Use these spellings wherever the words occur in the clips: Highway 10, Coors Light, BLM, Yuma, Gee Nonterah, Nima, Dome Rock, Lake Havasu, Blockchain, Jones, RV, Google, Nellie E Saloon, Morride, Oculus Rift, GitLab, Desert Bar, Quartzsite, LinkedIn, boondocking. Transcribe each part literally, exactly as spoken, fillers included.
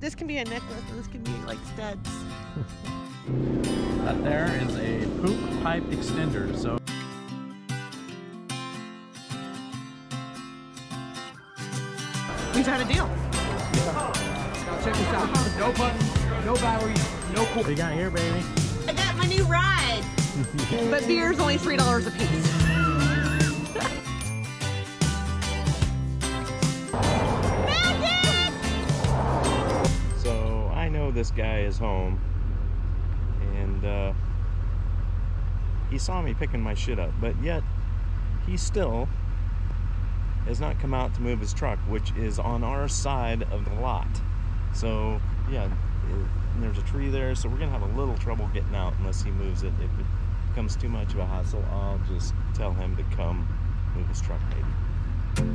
This can be a necklace, and this can be like studs. That there is a poop pipe extender. So. We've had a deal. Now check this out. No buttons, no batteries, no cool. What you got here, baby? I got my new ride. But beer's only three dollars a piece. This guy is home, and uh, he saw me picking my shit up, but yet he still has not come out to move his truck, which is on our side of the lot. So yeah, it, there's a tree there, so we're gonna have a little trouble getting out unless he moves it. If it becomes too much of a hassle, I'll just tell him to come move his truck maybe.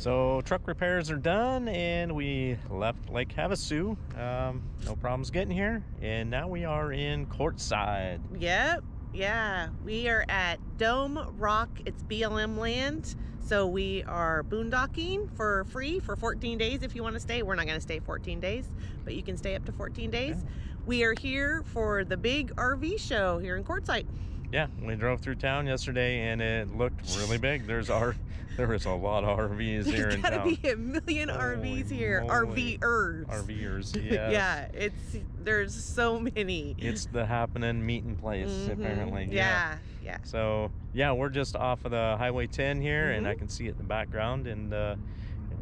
So truck repairs are done, and we left Lake Havasu. Um, no problems getting here, and now we are in Quartzsite. Yep, yeah. We are at Dome Rock. It's B L M land, so we are boondocking for free for fourteen days if you want to stay. We're not going to stay fourteen days, but you can stay up to fourteen days. Okay. We are here for the big R V show here in Quartzsite. Yeah, we drove through town yesterday, and it looked really big. There's our, there is a lot of R Vs here There's in town. There's gotta be a million Holy R Vs here. Moly. RVers. RVers, yeah. Yeah, it's there's so many. It's the happening meeting place, mm-hmm. apparently. Yeah, yeah, yeah. So yeah, we're just off of the Highway ten here, mm-hmm. and I can see it in the background. And uh,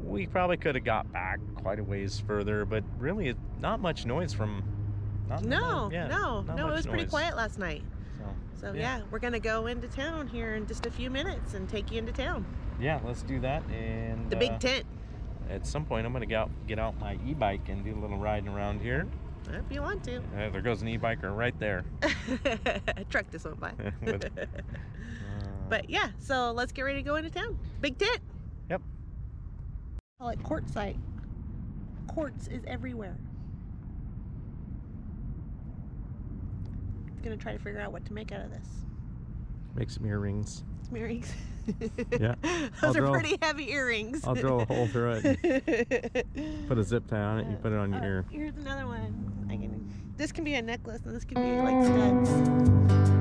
we probably could have got back quite a ways further, but really, not much noise from. Not no, yeah, no, no. It was noise. Pretty quiet last night. So yeah. yeah, we're gonna go into town here in just a few minutes and take you into town. Yeah, let's do that. And the big uh, tent. At some point, I'm gonna get out, get out my e-bike and do a little riding around here. If you want to. Uh, there goes an e-biker right there. A truck just went by. With, uh, but yeah, so let's get ready to go into town. Big tent. Yep. I like Quartzsite. Quartz is everywhere. Gonna try to figure out what to make out of this. Make some earrings. Some earrings. Yeah. Those I'll are pretty a, heavy earrings. I'll drill a hole through it. Put a zip tie on it. You put it on your oh, ear. Here's another one. I can, this can be a necklace, and this can be like studs.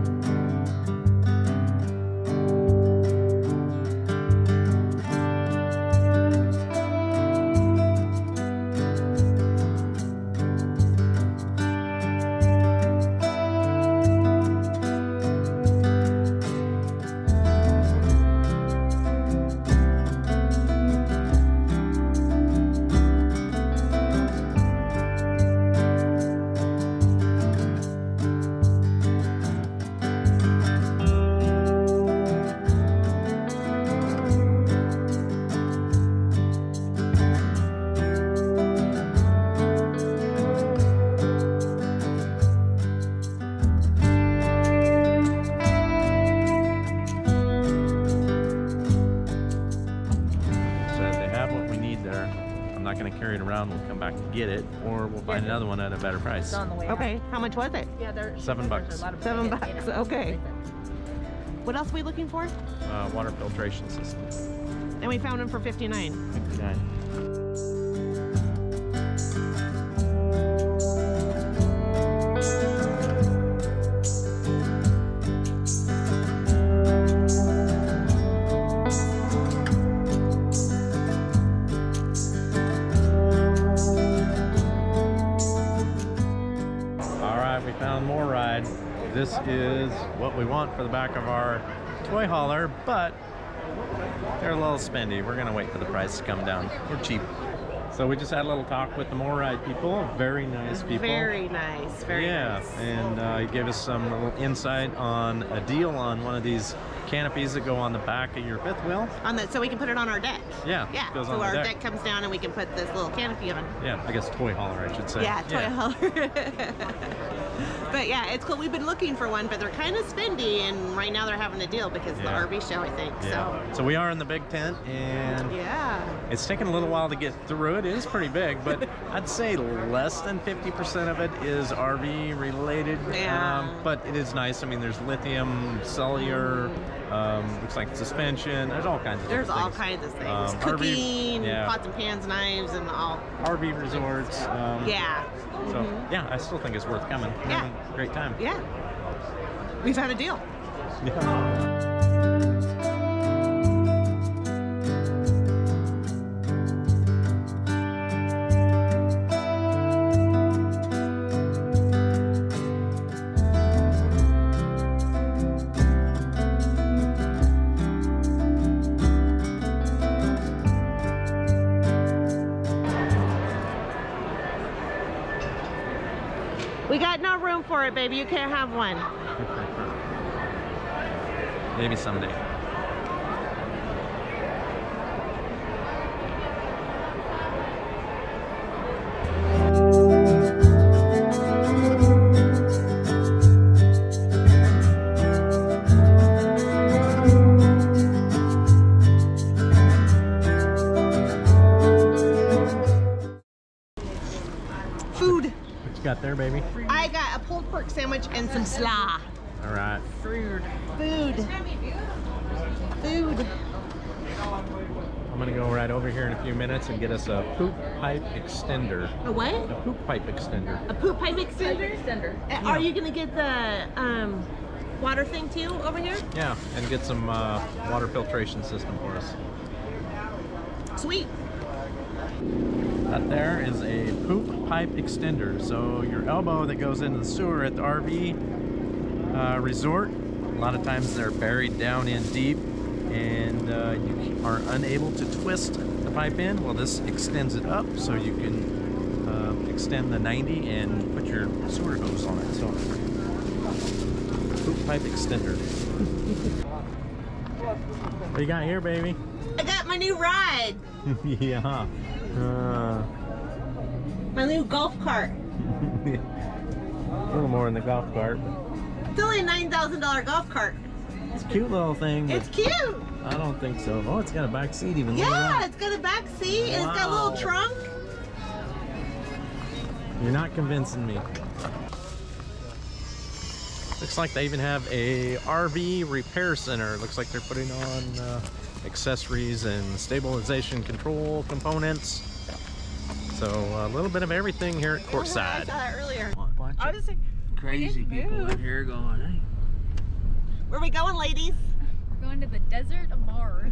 We'll come back to get it, or we'll find another one at a better price. It's on the way okay, out. How much was it? Yeah, there's seven bucks. Seven bucks. Okay. What else are we looking for? Uh, water filtration system. And we found them for fifty-nine. Fifty-nine. Morride. This is what we want for the back of our toy hauler, but they're a little spendy. We're gonna wait for the price to come down. We're cheap. So we just had a little talk with the Morride people. Very nice people. Very nice. Very yeah. nice. Yeah, and uh, he gave us some little insight on a deal on one of these canopies that go on the back of your fifth wheel. On the, so we can put it on our deck. Yeah. Yeah. Goes so on our deck. deck comes down and we can put this little canopy on. Yeah, I guess toy hauler, I should say. Yeah, toy yeah. hauler. But yeah, it's cool. We've been looking for one, but they're kind of spendy, and right now they're having a deal because yeah. of the R V show, I think. Yeah. So. so we are in the big tent, and yeah, it's taken a little while to get through it. It is pretty big, but I'd say less than fifty percent of it is R V related. Yeah. Um, but it is nice. I mean, there's lithium, cellular. Um, looks like suspension. There's all kinds of There's all things. kinds of things. Um, Cooking, R V, yeah. pots and pans, knives, and all. R V resorts. Um, yeah. So, mm-hmm. yeah, I still think it's worth coming. Yeah. Having a great time. Yeah. We found a deal. Yeah. We got no room for it, baby. You can't have one. Maybe someday. Got there, baby? I got a pulled pork sandwich and some slaw. All right. Food. Food. Food. I'm gonna go right over here in a few minutes and get us a poop pipe extender. A what? A poop pipe extender. A poop pipe extender. extender. Yeah. Are you gonna get the um, water thing too over here? Yeah, and get some uh, water filtration system for us. Sweet. That there is a poop pipe extender. So your elbow that goes into the sewer at the R V uh, resort, a lot of times they're buried down in deep and uh, you are unable to twist the pipe in. Well, this extends it up so you can uh, extend the ninety and put your sewer hose on it. So poop pipe extender. What do you got here, baby? I got my new ride. Yeah. Uh, my new golf cart. A little more in the golf cart. It's only a nine thousand dollar golf cart. It's a cute little thing. It's cute. I don't think so. Oh, it's got a back seat even. Yeah, it's got a back seat. Wow. And it's got a little trunk. You're not convincing me. Looks like they even have a R V repair center. Looks like they're putting on uh, accessories and stabilization control components. So a little bit of everything here at Quartzsite. I saw that earlier. I was like, crazy people in here going, hey. Where are we going, ladies? We're going to the Desert Bar.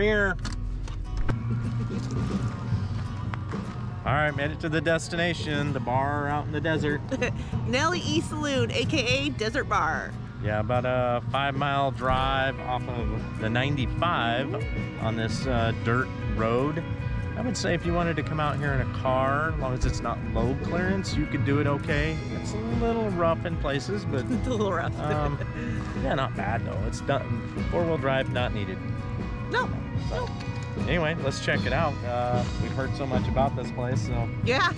Here. All right, made it to the destination, the bar out in the desert. Nellie E Saloon, aka Desert Bar. Yeah, about a five mile drive off of the ninety-five on this uh, dirt road. I would say if you wanted to come out here in a car, as long as it's not low clearance, you could do it okay. It's a little rough in places, but it's a little rough. Um, yeah, not bad though. It's done. Four-wheel drive, not needed. No. So, anyway, let's check it out. Uh, we've heard so much about this place, so. Yeah,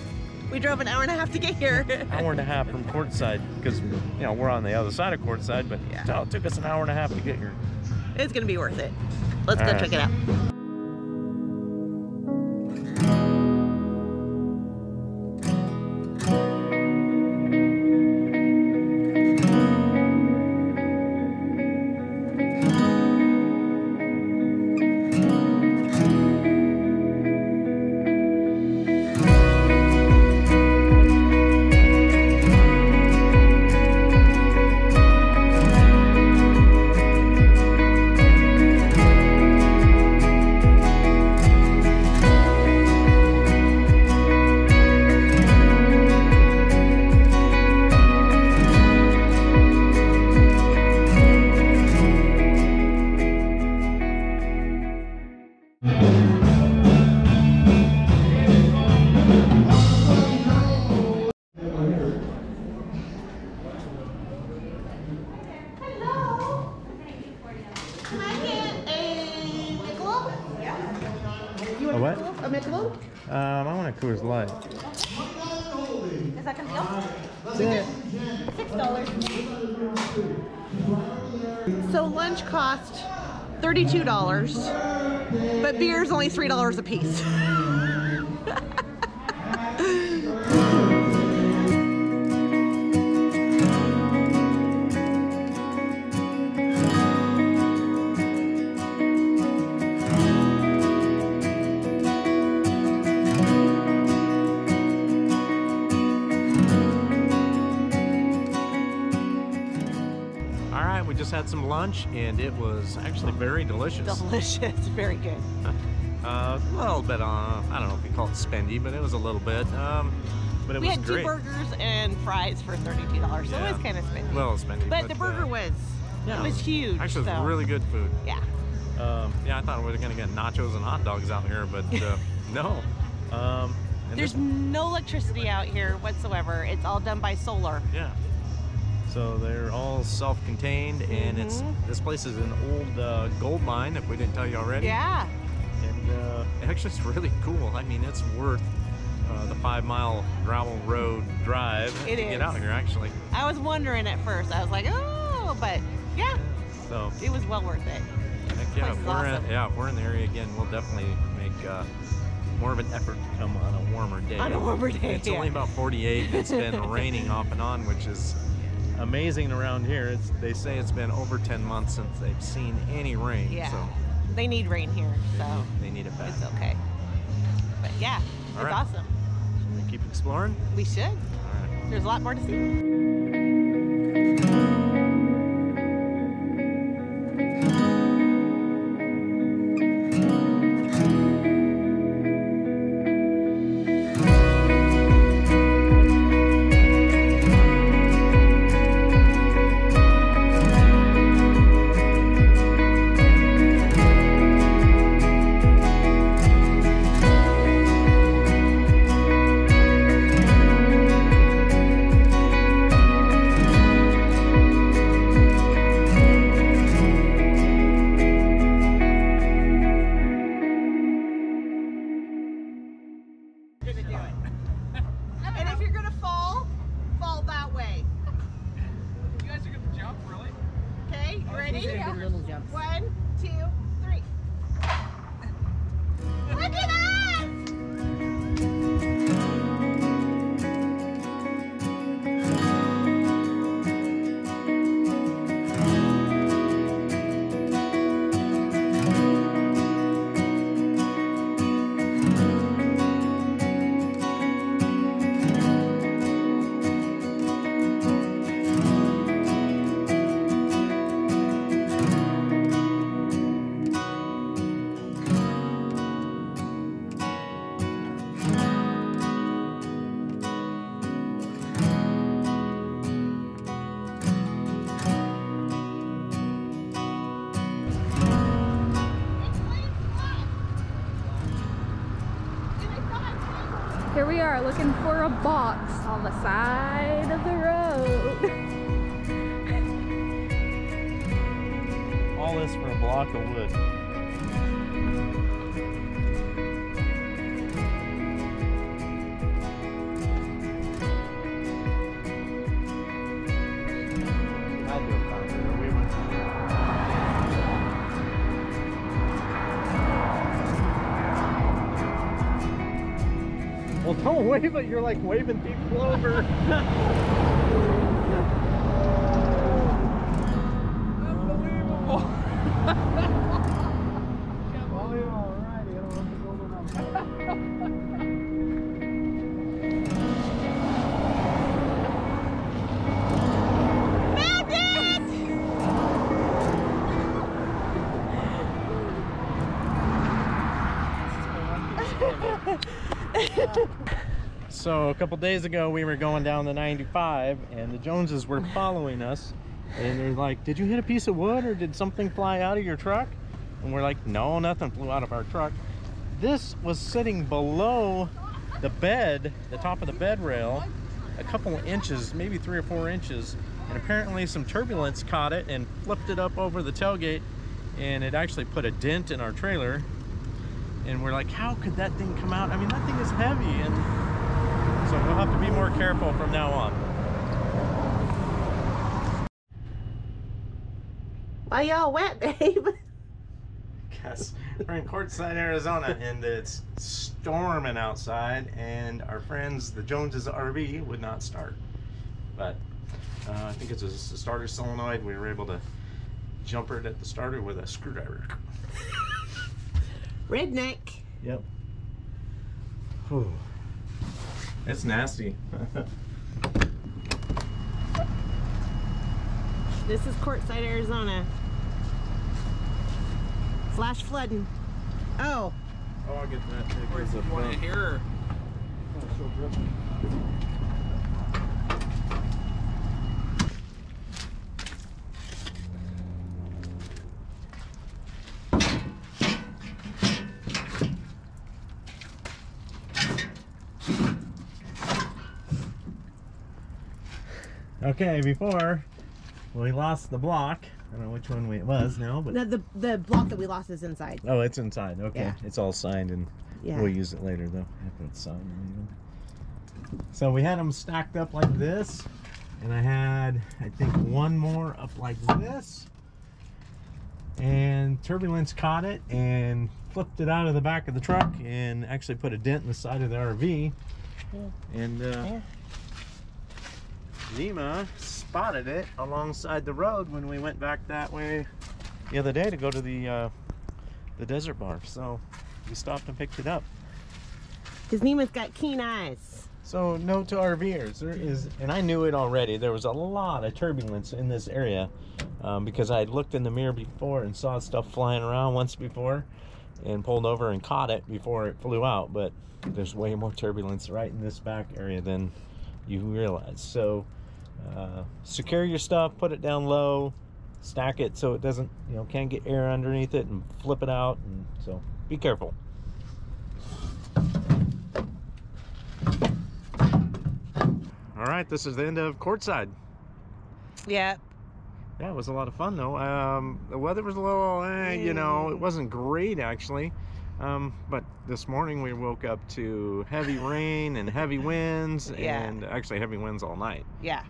we drove an hour and a half to get here. An hour and a half from Quartzsite, because, you know, we're on the other side of Quartzsite, but yeah. No, it took us an hour and a half to get here. It's gonna be worth it. Let's All go right. check it out. Um, I want a Coors Light. Is that going to be deal? Yeah. Six dollars. So lunch cost thirty-two dollars, but beer's only three dollars a piece. Had some lunch and it was actually very delicious. Delicious, very good. Uh, a little bit on, I don't know if you call it spendy, but it was a little bit. Um, but it we was great. We had two burgers and fries for thirty-two dollars, so yeah. It was kind of spendy. Well, spendy. But, but the burger uh, was, yeah, it was huge. Actually, so. It was really good food. Yeah. Um, yeah, I thought we were going to get nachos and hot dogs out here, but uh, no. Um, There's this, no electricity out here whatsoever. It's all done by solar. Yeah. So they're all self-contained, and it's this place is an old uh, gold mine, if we didn't tell you already. Yeah. And uh, actually, it's really cool. I mean, it's worth uh, the five-mile gravel road drive it to is. get out here. Actually, I was wondering at first. I was like, oh, but yeah. So it was well worth it. Heck yeah, we're awesome. in, yeah, we're in the area again. We'll definitely make. Uh, more of an effort to come on a warmer day. On a warmer day. It's yeah. only about forty-eight. It's been raining off and on, which is amazing around here. It's, they say it's been over ten months since they've seen any rain. Yeah. So they need rain here. They so need, they need it back. It's okay. But yeah, it's right. awesome. Should we keep exploring? We should. All right. There's a lot more to see. Here we are looking for a box on the side of the road. All this for a block of wood. Well, don't wave it. You're like waving people over. Unbelievable. Oh, you're all right. I don't want to go over now. Found it! So a couple days ago we were going down the ninety-five and the Joneses were following us and they're like, did you hit a piece of wood or did something fly out of your truck? And we're like, no, nothing flew out of our truck. This was sitting below the bed, the top of the bed rail, a couple of inches, maybe three or four inches, and apparently some turbulence caught it and flipped it up over the tailgate, and it actually put a dent in our trailer. and we're like, how could that thing come out? I mean, that thing is heavy, and so we'll have to be more careful from now on. Why y'all wet, babe? Yes, we're in Quartzsite, Arizona, and it's storming outside, and our friends, the Joneses R V, would not start. But uh, I think it's a, it's a starter solenoid. We were able to jumper it at the starter with a screwdriver. Redneck. Yep. Whew. It's nasty. This is Quartzsite, Arizona. Flash flooding. Oh. Oh, I'll get that. Where's the one in here? Oh, so dripping. Okay, before we lost the block, I don't know which one it was now, but no, the the block that we lost is inside. Oh, it's inside. Okay, yeah. It's all signed, and yeah. We'll use it later though. If it's signed, later. So we had them stacked up like this, and I had I think one more up like this, and turbulence caught it and flipped it out of the back of the truck and actually put a dent in the side of the R V, yeah. and. Uh, yeah. Nima spotted it alongside the road when we went back that way the other day to go to the uh, the Desert Bar, so we stopped and picked it up. Because Nima's got keen eyes. So no to RVers, there is, and I knew it already. There was a lot of turbulence in this area um, because I had looked in the mirror before and saw stuff flying around once before, and pulled over and caught it before it flew out. But there's way more turbulence right in this back area than you realize. So. Uh, secure your stuff, put it down low, stack it so it doesn't, you know, can't get air underneath it, and flip it out. And so be careful. All right, this is the end of Quartzsite. Yeah. Yeah, it was a lot of fun though. Um, the weather was a little, eh, you know, it wasn't great actually. Um, but this morning we woke up to heavy rain and heavy winds, yeah. and actually heavy winds all night. Yeah.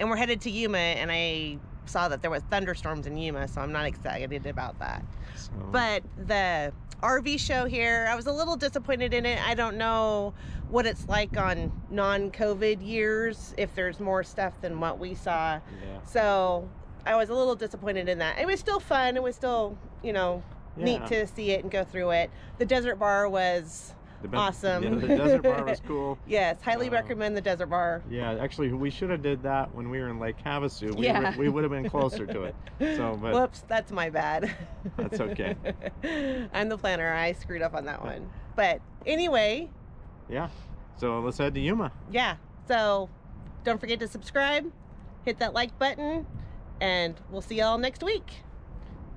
And we're headed to Yuma, and I saw that there were thunderstorms in Yuma, so I'm not excited about that. So. But the R V show here, I was a little disappointed in it. I don't know what it's like on non-COVID years, if there's more stuff than what we saw. Yeah. So I was a little disappointed in that. It was still fun. It was still, you know, yeah. neat to see it and go through it. The Desert Bar was... The awesome. Yeah, the Desert Bar was cool. Yes, highly uh, recommend the Desert Bar. Yeah, actually, we should have did that when we were in Lake Havasu. We, yeah. we would have been closer to it. So, but whoops, that's my bad. That's okay. I'm the planner. I screwed up on that one. But anyway. Yeah, so let's head to Yuma. Yeah, so don't forget to subscribe, hit that like button, and we'll see y'all next week.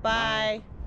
Bye. Bye.